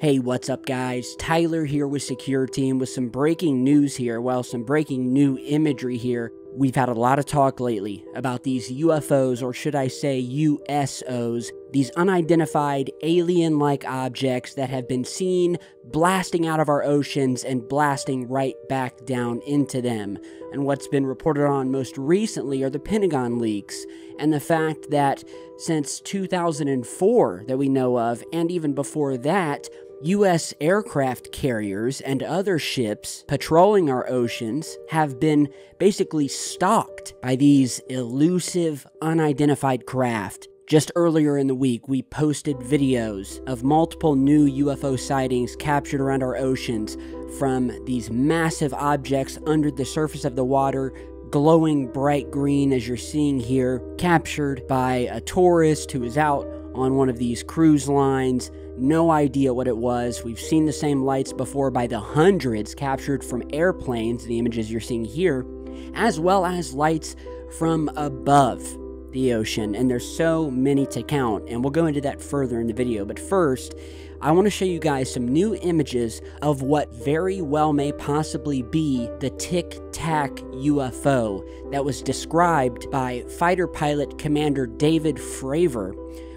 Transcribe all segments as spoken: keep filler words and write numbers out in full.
Hey, what's up guys? Tyler here with Secureteam with some breaking news here, well, some breaking new imagery here. We've had a lot of talk lately about these U F Os, or should I say U S Os, these unidentified alien-like objects that have been seen blasting out of our oceans and blasting right back down into them. And what's been reported on most recently are the Pentagon leaks and the fact that since two thousand four that we know of, and even before that, U S aircraft carriers and other ships patrolling our oceans have been basically stalked by these elusive, unidentified craft. Just earlier in the week, we posted videos of multiple new U F O sightings captured around our oceans from these massive objects under the surface of the water, glowing bright green as you're seeing here, captured by a tourist who is out on one of these cruise lines. No idea what it was. We've seen the same lights before by the hundreds captured from airplanes, the images you're seeing here, as well as lights from above the ocean, and there's so many to count, and we'll go into that further in the video. But first, I want to show you guys some new images of what very well may possibly be the Tic Tac U F O that was described by fighter pilot Commander David Fravor,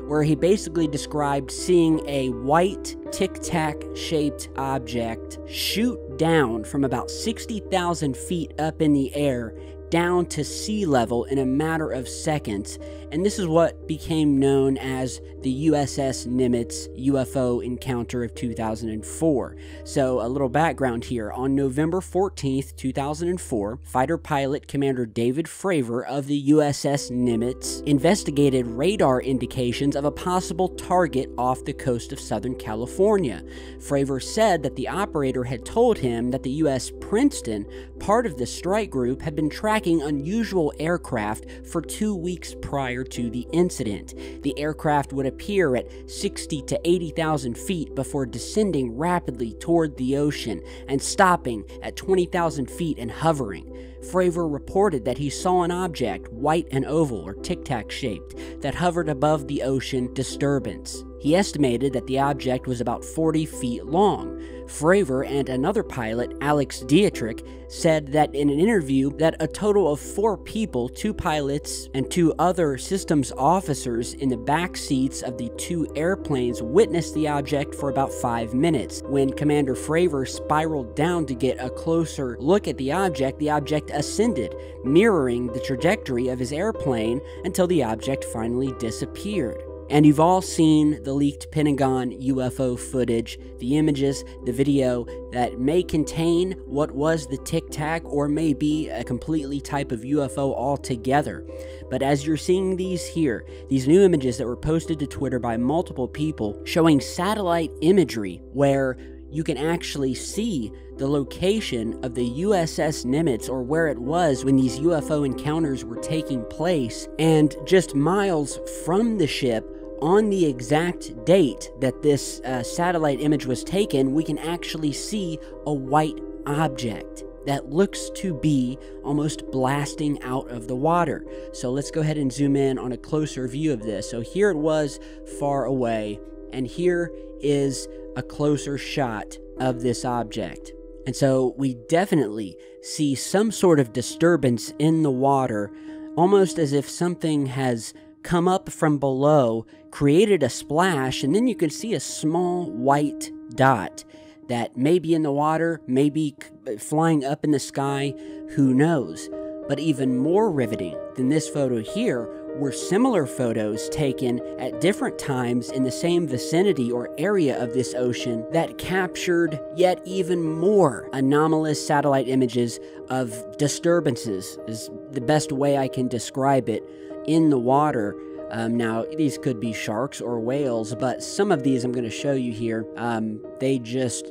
where he basically described seeing a white tic-tac-shaped object shoot down from about sixty thousand feet up in the air down to sea level in a matter of seconds. And this is what became known as the U S S Nimitz U F O encounter of two thousand four. So a little background here. On November fourteenth two thousand four, fighter pilot Commander David Fravor of the U S S Nimitz investigated radar indications of a possible target off the coast of Southern California. Fravor said that the operator had told him that the U S Princeton, part of the strike group, had been tracking unusual aircraft for two weeks prior to the incident. The aircraft would appear at sixty to eighty thousand feet before descending rapidly toward the ocean and stopping at twenty thousand feet and hovering. Fravor reported that he saw an object, white and oval or tic-tac shaped, that hovered above the ocean disturbance. He estimated that the object was about forty feet long. Fravor and another pilot, Alex Dietrich, said that in an interview that a total of four people, two pilots and two other systems officers in the back seats of the two airplanes, witnessed the object for about five minutes. When Commander Fravor spiraled down to get a closer look at the object, the object ascended, mirroring the trajectory of his airplane until the object finally disappeared. And you've all seen the leaked Pentagon U F O footage, the images, the video that may contain what was the Tic Tac or may be a completely type of U F O altogether. But as you're seeing these here, these new images that were posted to Twitter by multiple people showing satellite imagery where you can actually see the location of the U S S Nimitz, or where it was when these U F O encounters were taking place, and just miles from the ship on the exact date that this uh, satellite image was taken, we can actually see a white object that looks to be almost blasting out of the water. So let's go ahead and zoom in on a closer view of this. So here it was far away, and here is a closer shot of this object. And so we definitely see some sort of disturbance in the water, almost as if something has come up from below, created a splash, and then you can see a small white dot that may be in the water, may be flying up in the sky, who knows. But even more riveting than this photo here were similar photos taken at different times in the same vicinity or area of this ocean that captured yet even more anomalous satellite images of disturbances, is the best way I can describe it, in the water. Um, now, these could be sharks or whales, but some of these I'm going to show you here, um, they just,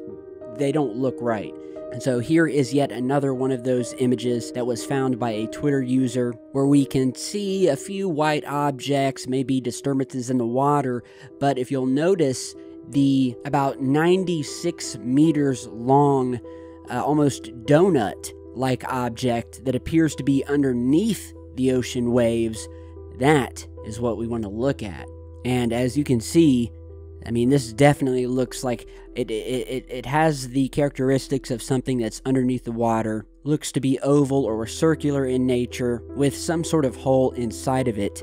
they don't look right. And so here is yet another one of those images that was found by a Twitter user, where we can see a few white objects, maybe disturbances in the water, but if you'll notice, the about ninety-six meters long, uh, almost donut-like object that appears to be underneath the ocean waves, that is what we want to look at. And as you can see, I mean, this definitely looks like it, it, it has the characteristics of something that's underneath the water, looks to be oval or circular in nature, with some sort of hole inside of it.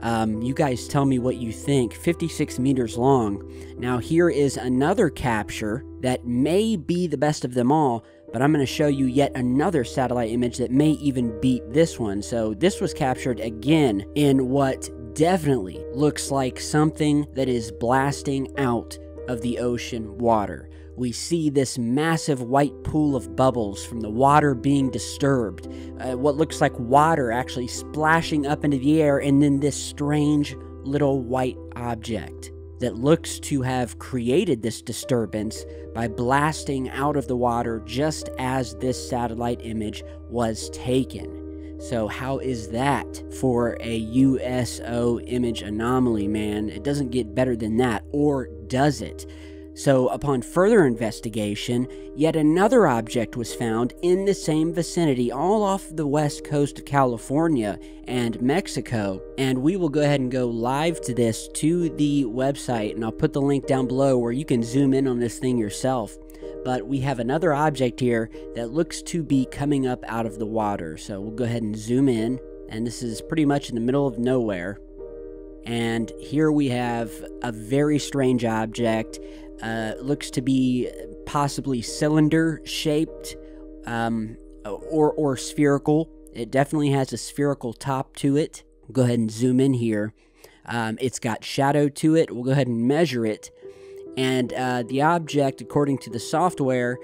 Um, you guys tell me what you think. fifty-six meters long. Now here is another capture that may be the best of them all, but I'm going to show you yet another satellite image that may even beat this one. So this was captured again in what definitely looks like something that is blasting out of the ocean water. We see this massive white pool of bubbles from the water being disturbed. Uh, what looks like water actually splashing up into the air, and then this strange little white object that looks to have created this disturbance by blasting out of the water just as this satellite image was taken. So how is that for a U S O image anomaly, man? It doesn't get better than that, or does it? So upon further investigation, yet another object was found in the same vicinity, all off the west coast of California and Mexico. And we will go ahead and go live to this to the website, and I'll put the link down below where you can zoom in on this thing yourself. But we have another object here that looks to be coming up out of the water. So we'll go ahead and zoom in, and this is pretty much in the middle of nowhere. And here we have a very strange object. Uh, looks to be possibly cylinder shaped, um, or, or spherical. It definitely has a spherical top to it. We'll go ahead and zoom in here. Um, it's got shadow to it. We'll go ahead and measure it. And uh, the object, according to the software,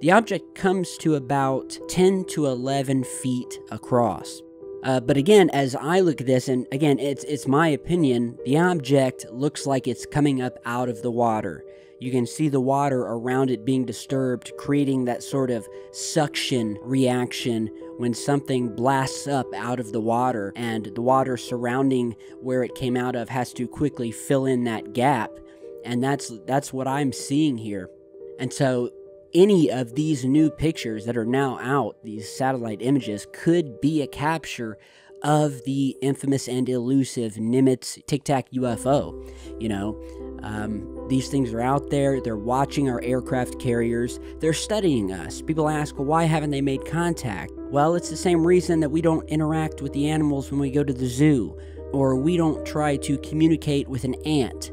the object comes to about ten to eleven feet across. Uh, but again, as I look at this, and again, it's, it's my opinion, the object looks like it's coming up out of the water. You can see the water around it being disturbed, creating that sort of suction reaction when something blasts up out of the water, and the water surrounding where it came out of has to quickly fill in that gap. And that's, that's what I'm seeing here. And so any of these new pictures that are now out, these satellite images, could be a capture of the infamous and elusive Nimitz Tic Tac U F O. You know, um, these things are out there. They're watching our aircraft carriers. They're studying us. People ask, well, why haven't they made contact? Well, it's the same reason that we don't interact with the animals when we go to the zoo, or we don't try to communicate with an ant.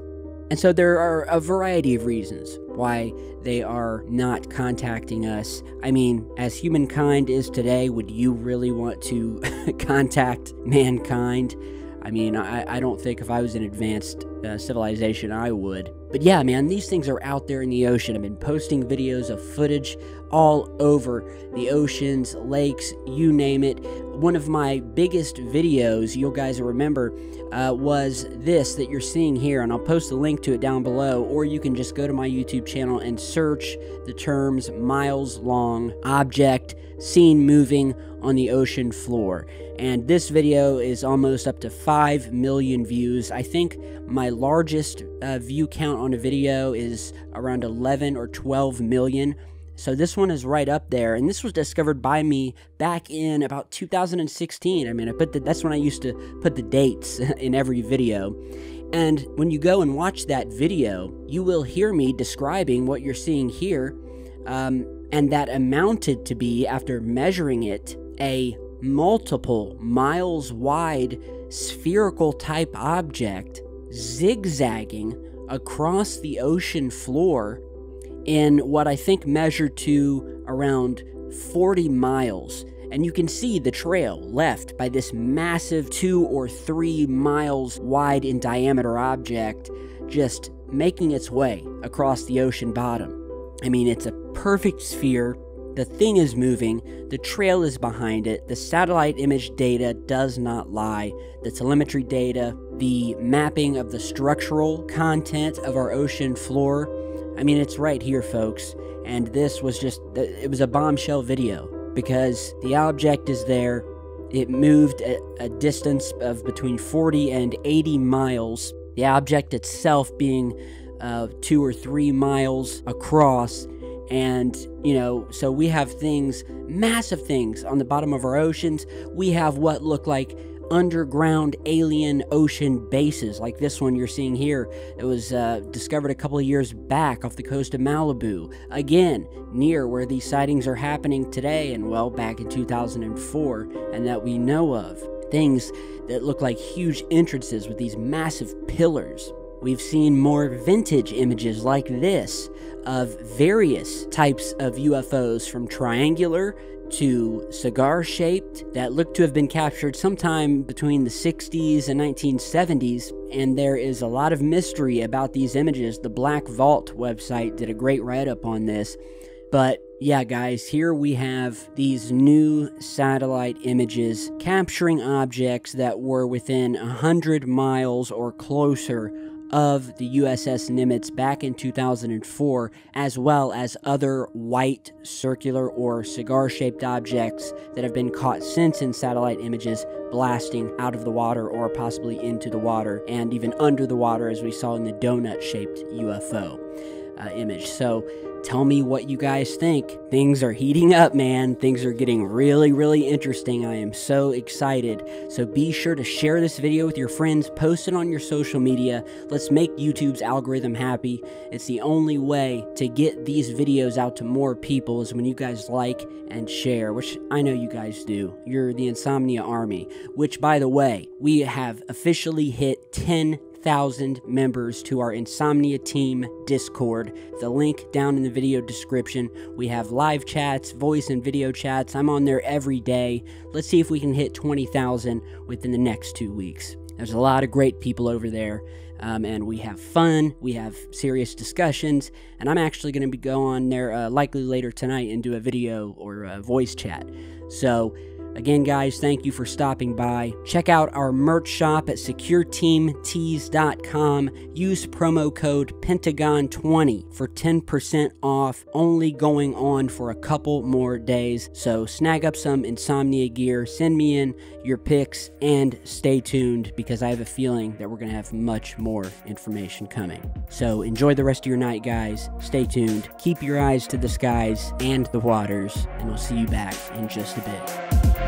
And so there are a variety of reasons why they are not contacting us. I mean, as humankind is today, would you really want to contact mankind? I mean, I, I don't think if I was an advanced uh, civilization, I would. But yeah, man, these things are out there in the ocean. I've been posting videos of footage all over the oceans, lakes, you name it. One of my biggest videos, you guys remember, uh, was this that you're seeing here, and I'll post the link to it down below, or you can just go to my YouTube channel and search the terms miles long object seen moving on the ocean floor. And this video is almost up to five million views. I think my largest uh, view count on a video is around eleven or twelve million. So this one is right up there, and this was discovered by me back in about two thousand sixteen. I mean, I put the, that's when I used to put the dates in every video. And when you go and watch that video, you will hear me describing what you're seeing here, um, and that amounted to be, after measuring it, a multiple miles wide spherical type object zigzagging across the ocean floor in what I think measured to around forty miles. And you can see the trail left by this massive two or three miles wide in diameter object just making its way across the ocean bottom. I mean, it's a perfect sphere. The thing is moving, the trail is behind it, the satellite image data does not lie, the telemetry data, the mapping of the structural content of our ocean floor. I mean, it's right here, folks, and this was just, it was a bombshell video, because the object is there, it moved a, a distance of between forty and eighty miles, the object itself being uh, two or three miles across. And, you know, so we have things, massive things on the bottom of our oceans. We have what look like underground alien ocean bases like this one you're seeing here. It was uh, discovered a couple of years back off the coast of Malibu, again near where these sightings are happening today and well back in two thousand four, and that we know of. Things that look like huge entrances with these massive pillars. We've seen more vintage images like this of various types of U F Os, from triangular to cigar-shaped, that look to have been captured sometime between the sixties and nineteen seventies, and there is a lot of mystery about these images. The Black Vault website did a great write-up on this, but yeah, guys, here we have these new satellite images capturing objects that were within one hundred miles or closer of the U S S Nimitz back in two thousand four, as well as other white, circular, or cigar-shaped objects that have been caught since in satellite images blasting out of the water or possibly into the water, and even under the water as we saw in the donut-shaped U F O uh, image. So tell me what you guys think. Things are heating up, man. Things are getting really, really interesting. I am so excited. So be sure to share this video with your friends. Post it on your social media. Let's make YouTube's algorithm happy. It's the only way to get these videos out to more people is when you guys like and share, which I know you guys do. You're the Insomnia Army, which, by the way, we have officially hit ten thousand members to our Insomnia Team Discord. The link down in the video description. We have live chats, voice and video chats. I'm on there every day. Let's see if we can hit twenty thousand within the next two weeks. There's a lot of great people over there, um, and we have fun. We have serious discussions, and I'm actually going to go on there uh, likely later tonight and do a video or a voice chat. So again, guys, thank you for stopping by. Check out our merch shop at secure team tees dot com. Use promo code Pentagon twenty for ten percent off, only going on for a couple more days. So snag up some Insomnia gear, send me in your picks, and stay tuned because I have a feeling that we're going to have much more information coming. So enjoy the rest of your night, guys. Stay tuned. Keep your eyes to the skies and the waters, and we'll see you back in just a bit. We'll